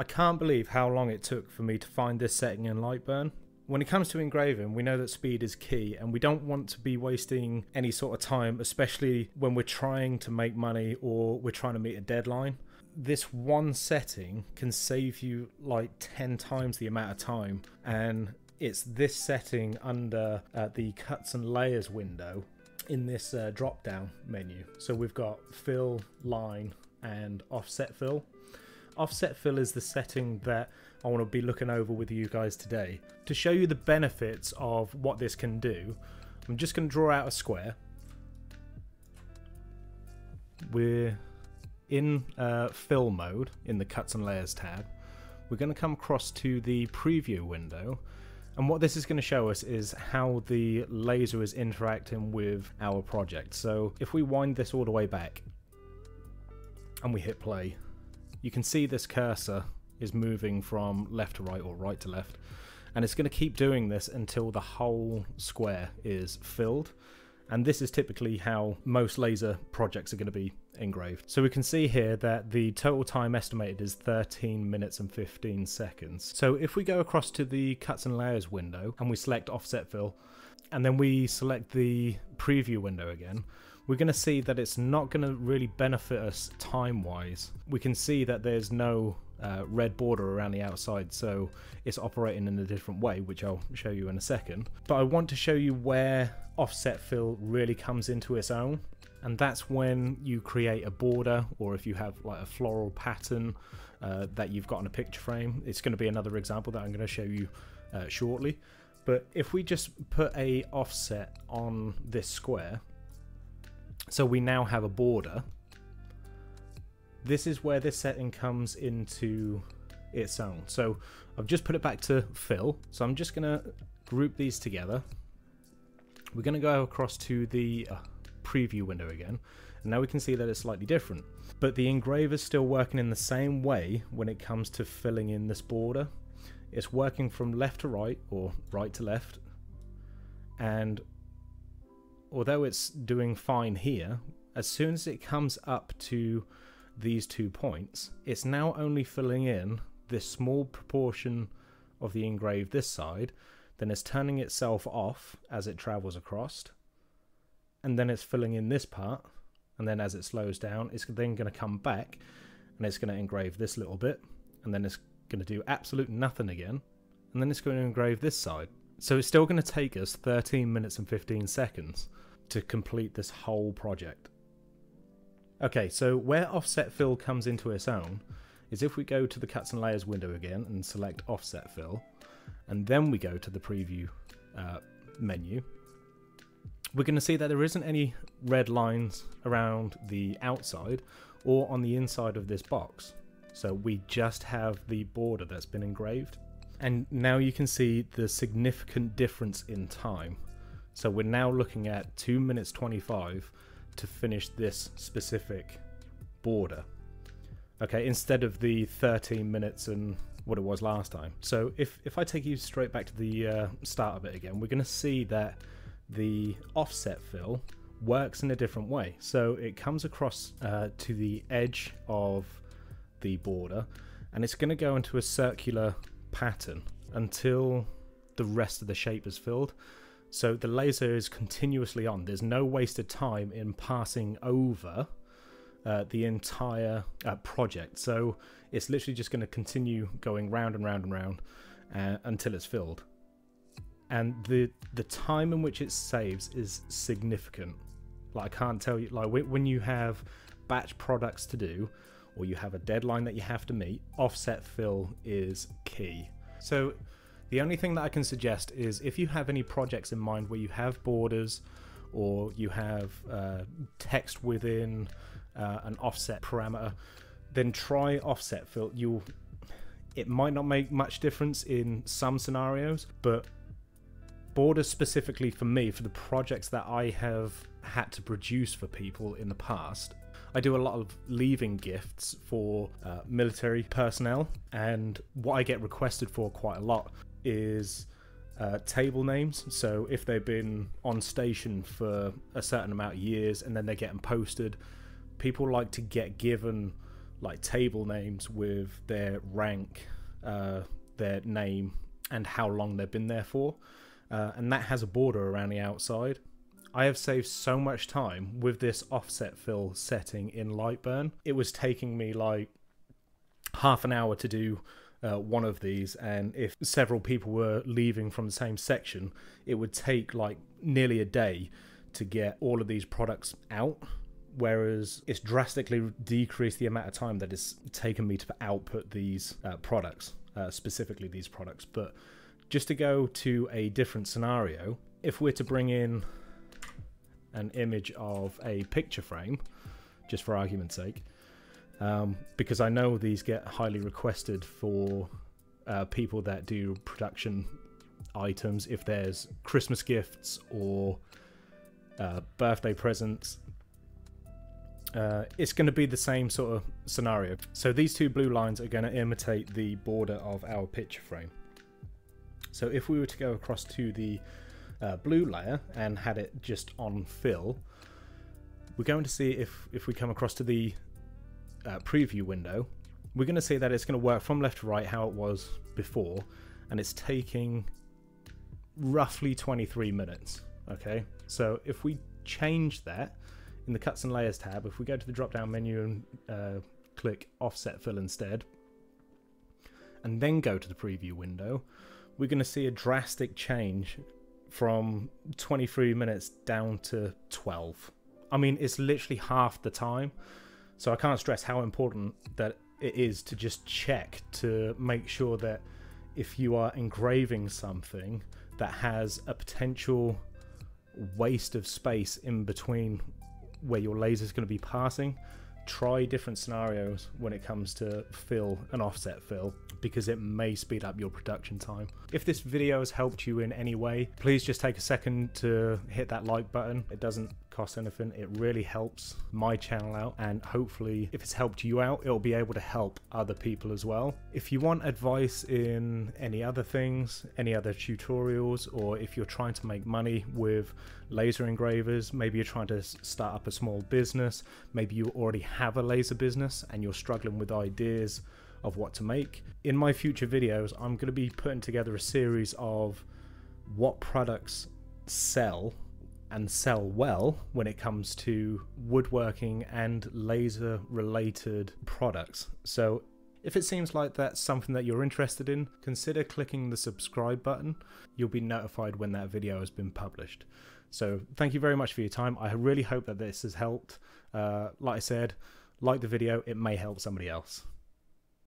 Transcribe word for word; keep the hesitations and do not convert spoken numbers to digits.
I can't believe how long it took for me to find this setting in Lightburn. When it comes to engraving, we know that speed is key, and we don't want to be wasting any sort of time, especially when we're trying to make money or we're trying to meet a deadline. This one setting can save you like ten times the amount of time, and it's this setting under uh, the cuts and layers window in this uh, drop down menu. So we've got fill, line and offset fill. Offset fill is the setting that I want to be looking over with you guys today. To show you the benefits of what this can do, I'm just going to draw out a square. We're in uh, fill mode in the cuts and layers tab. We're going to come across to the preview window, and what this is going to show us is how the laser is interacting with our project. So if we wind this all the way back and we hit play, you can see this cursor is moving from left to right or right to left, and it's going to keep doing this until the whole square is filled. And this is typically how most laser projects are going to be engraved. So we can see here that the total time estimated is thirteen minutes and fifteen seconds. So if we go across to the cuts and layers window and we select offset fill, and then we select the preview window again, we're going to see that it's not going to really benefit us time-wise. We can see that there's no uh, red border around the outside, so it's operating in a different way, which I'll show you in a second. But I want to show you where offset fill really comes into its own, and that's when you create a border, or if you have like a floral pattern uh, that you've got in a picture frame. It's going to be another example that I'm going to show you uh, shortly. But if we just put a offset on this square, so we now have a border. This is where this setting comes into its own. So I've just put it back to fill. So I'm just gonna group these together. We're gonna go across to the uh, preview window again. And now we can see that it's slightly different, but the engraver's still working in the same way when it comes to filling in this border. It's working from left to right or right to left, and although it's doing fine here, as soon as it comes up to these two points, it's now only filling in this small proportion of the engrave this side, then it's turning itself off as it travels across, and then it's filling in this part, and then as it slows down, it's then going to come back and it's going to engrave this little bit, and then it's going to do absolute nothing again, and then it's going to engrave this side. So it's still going to take us thirteen minutes and fifteen seconds to complete this whole project. Okay, so where offset fill comes into its own is if we go to the cuts and layers window again and select offset fill, and then we go to the preview uh, menu, we're going to see that there isn't any red lines around the outside or on the inside of this box. So we just have the border that's been engraved. And now you can see the significant difference in time. So we're now looking at two minutes twenty-five to finish this specific border. Okay, instead of the thirteen minutes and what it was last time. So if, if I take you straight back to the uh, start of it again, we're going to see that the offset fill works in a different way. So it comes across uh, to the edge of the border, and it's going to go into a circular pattern until the rest of the shape is filled. So the laser is continuously on. There's no wasted time in passing over uh, the entire uh, project. So it's literally just going to continue going round and round and round uh, until it's filled. And the the time in which it saves is significant. Like, I can't tell you, like when you have batch products to do, or you have a deadline that you have to meet, offset fill is key. So the only thing that I can suggest is if you have any projects in mind where you have borders or you have uh, text within uh, an offset parameter, then try offset fill. You'll, it might not make much difference in some scenarios, but borders specifically for me, for the projects that I have had to produce for people in the past, I do a lot of leaving gifts for uh, military personnel, and what I get requested for quite a lot is uh, table names. So if they've been on station for a certain amount of years and then they're getting posted, people like to get given like table names with their rank, uh, their name, and how long they've been there for, uh, and that has a border around the outside. I have saved so much time with this offset fill setting in Lightburn. It was taking me like half an hour to do uh, one of these, and if several people were leaving from the same section, it would take like nearly a day to get all of these products out, whereas it's drastically decreased the amount of time that it's taken me to output these uh, products, uh, specifically these products. But just to go to a different scenario, if we're to bring in an image of a picture frame, just for argument's sake, um, because I know these get highly requested for uh, people that do production items, if there's Christmas gifts or uh, birthday presents, uh, it's going to be the same sort of scenario. So these two blue lines are going to imitate the border of our picture frame. So if we were to go across to the Uh, blue layer and had it just on fill, we're going to see, if if we come across to the uh, preview window, we're going to see that it's going to work from left to right how it was before, and it's taking roughly twenty-three minutes. Okay, so if we change that in the cuts and layers tab, if we go to the drop down menu and uh, click offset fill instead, and then go to the preview window, we're going to see a drastic change from twenty-three minutes down to twelve. I mean, it's literally half the time, so I can't stress how important that it is to just check to make sure that if you are engraving something that has a potential waste of space in between where your laser is going to be passing, try different scenarios when it comes to fill and offset fill, because it may speed up your production time. If this video has helped you in any way, please just take a second to hit that like button. It doesn't cost anything. It really helps my channel out, and hopefully if it's helped you out, it'll be able to help other people as well. If you want advice in any other things, any other tutorials, or if you're trying to make money with laser engravers, maybe you're trying to start up a small business, maybe you already have a laser business and you're struggling with ideas of what to make. In my future videos, I'm going to be putting together a series of what products sell and sell well when it comes to woodworking and laser related products. So if it seems like that's something that you're interested in, consider clicking the subscribe button. You'll be notified when that video has been published. So thank you very much for your time. I really hope that this has helped. Uh, like I said, like the video, it may help somebody else.